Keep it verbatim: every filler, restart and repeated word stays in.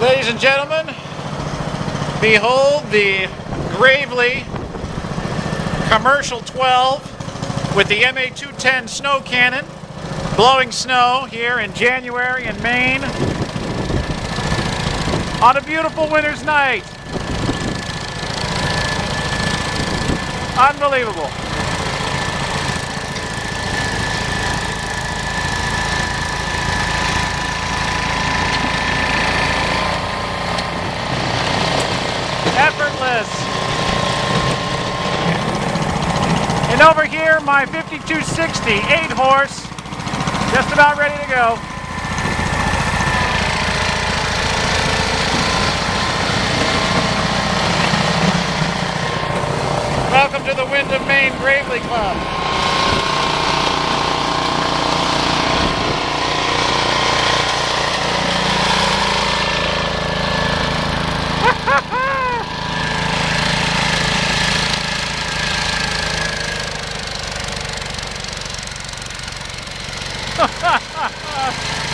Ladies and gentlemen, behold the Gravely Commercial twelve with the M A two ten snow cannon blowing snow here in January in Maine on a beautiful winter's night. Unbelievable. Effortless. And over here, my fifty-two sixty, eight horse, just about ready to go. Welcome to the Windham, Maine Gravely Club. Ha ha ha!